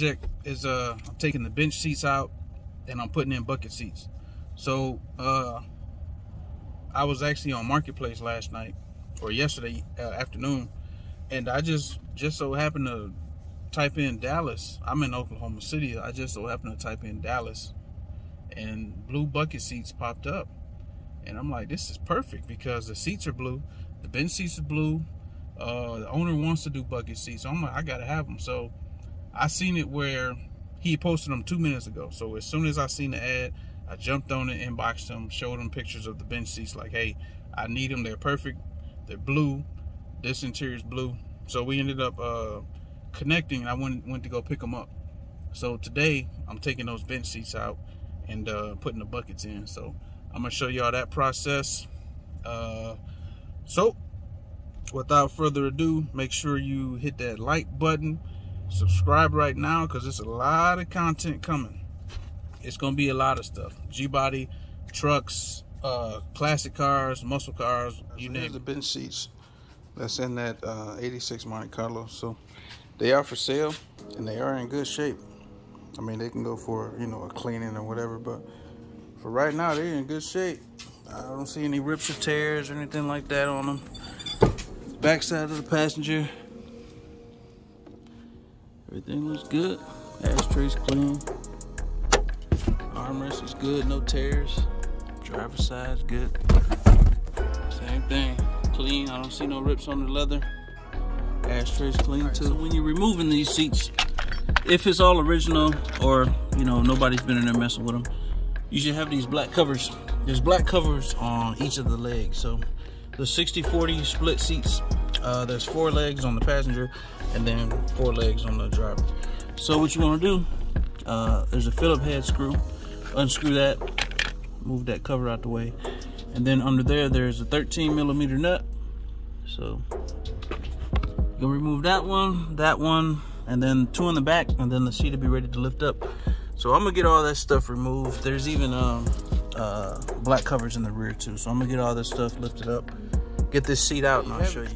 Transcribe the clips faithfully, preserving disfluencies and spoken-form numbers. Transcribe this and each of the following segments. project is uh, I'm taking the bench seats out and I'm putting in bucket seats. So uh, I was actually on Marketplace last night or yesterday uh, afternoon, and I just just so happened to type in Dallas. I'm in Oklahoma City. I just so happened to type in Dallas, and blue bucket seats popped up, and I'm like, this is perfect because the seats are blue, the bench seats are blue. Uh, the owner wants to do bucket seats. So I'm like, I gotta have them. So I seen it where he posted them two minutes ago. So as soon as I seen the ad, I jumped on it, inboxed him, showed him pictures of the bench seats. Like, hey, I need them. They're perfect. They're blue. This interior's blue. So we ended up uh, connecting. I went went to go pick them up. So today I'm taking those bench seats out and uh, putting the buckets in. So I'm gonna show y'all that process. Uh, so. Without further ado, make sure you hit that like button, subscribe right now, because it's a lot of content coming. It's going to be a lot of stuff. G body, trucks, uh, classic cars, muscle cars, you name it. The bench seats that's in that uh, eighty-six Monte Carlo. So they are for sale and they are in good shape. I mean, they can go for, you know, a cleaning or whatever, but for right now, they're in good shape. I don't see any rips or tears or anything like that on them. Backside of the passenger, everything looks good. Ashtray's clean. Armrest is good, no tears. Driver's side is good. Same thing, clean. I don't see no rips on the leather. Ashtray's clean right, too. So when you're removing these seats, if it's all original or you know nobody's been in there messing with them, you should have these black covers. There's black covers on each of the legs, so. The sixty forty split seats, uh, there's four legs on the passenger and then four legs on the driver. So what you want to do, uh, there's a Phillips head screw, unscrew that, move that cover out the way, and then under there there's a thirteen millimeter nut. So you're gonna remove that one, that one, and then two in the back, and then the seat will be ready to lift up. So I'm gonna get all that stuff removed. There's even um, uh, black covers in the rear too. So I'm gonna get all this stuff lifted up. Get this seat out and I'll show you.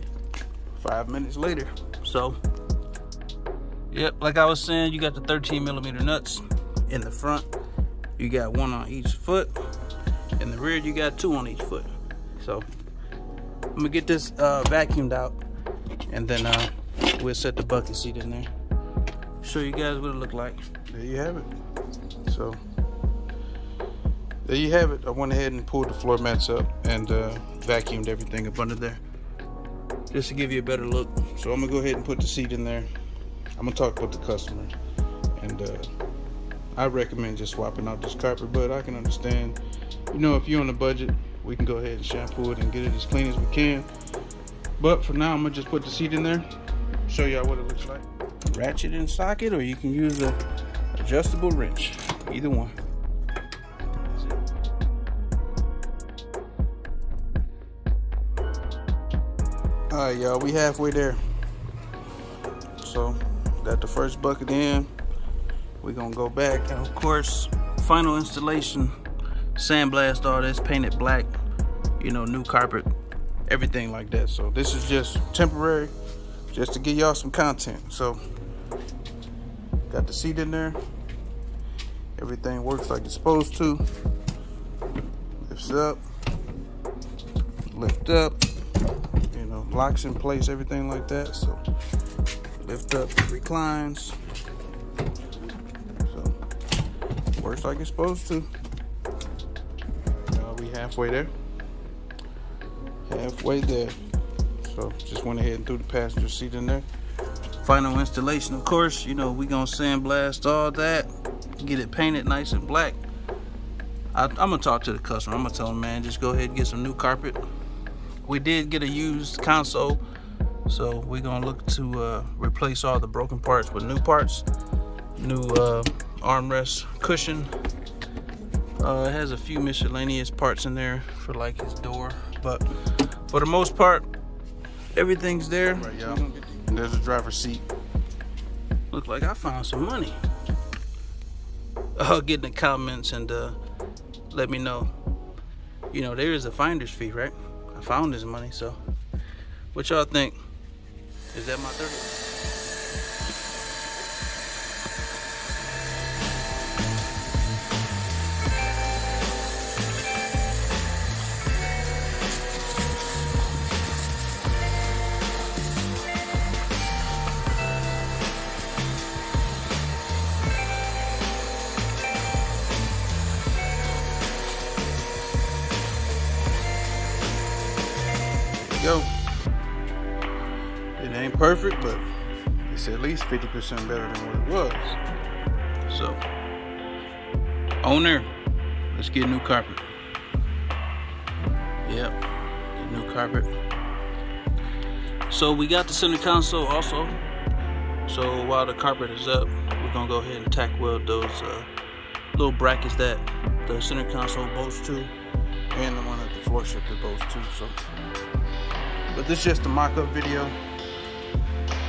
Five minutes later. So, yep, like I was saying, you got the thirteen millimeter nuts in the front. You got one on each foot. In the rear, you got two on each foot. So, I'm gonna get this uh, vacuumed out and then uh, we'll set the bucket seat in there. Show you guys what it looked like. There you have it. So, there you have it. I went ahead and pulled the floor mats up and uh, vacuumed everything up under there just to give you a better look. So I'm gonna go ahead and put the seat in there. I'm gonna talk with the customer, and uh, I recommend just swapping out this carpet, but I can understand, you know, if you're on a budget, we can go ahead and shampoo it and get it as clean as we can. But for now, I'm gonna just put the seat in there, show y'all what it looks like. Ratchet and socket, or you can use a adjustable wrench, either one. All right, y'all, we halfway there. So, got the first bucket in. We're gonna go back. And of course, final installation, sandblast all this, painted black, you know, new carpet, everything like that. So this is just temporary, just to give y'all some content. So, got the seat in there. Everything works like it's supposed to. Lifts up, lift up. Locks in place, everything like that. So lift up, reclines. So works like it's supposed to. Uh, we halfway there. Halfway there. So just went ahead and threw the passenger seat in there. Final installation, of course. You know we gonna sandblast all that, get it painted nice and black. I, I'm gonna talk to the customer. I'm gonna tell him, man, just go ahead and get some new carpet. We did get a used console, so we're gonna look to uh, replace all the broken parts with new parts. New uh, armrest cushion. Uh, it has a few miscellaneous parts in there for like his door, but for the most part, everything's there. Right, y'all. There's a driver's seat. Look like I found some money. Uh, get in the comments and uh, let me know. You know, there is a finder's fee, right? I found this money, so what y'all think? Is that my thirty? It ain't perfect, but it's at least fifty percent better than what it was. So, owner, let's get new carpet. Yep, get new carpet. So we got the center console also. So while the carpet is up, we're gonna go ahead and tack weld those uh, little brackets that the center console bolts to, and the one at the floor shifter bolts to. So, but this is just a mock-up video.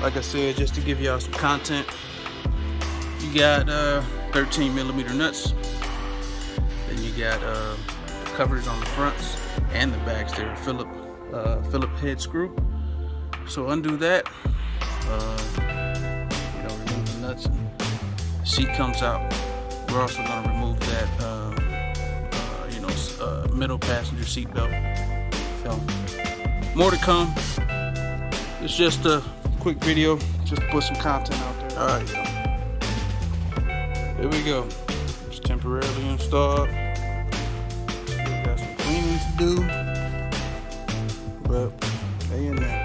Like I said, just to give y'all some content. You got uh, thirteen millimeter nuts. Then you got uh, the covers on the fronts and the backs. They're Phillip uh, Phillip head screw. So undo that. Uh, Seat comes out. We're also going to remove that, uh, uh, you know, uh, middle passenger seat belt. So, more to come. It's just a quick video, just to put some content out there. All right, y'all. Here we go. It's temporarily installed. Still got some cleaning to do, but they in there.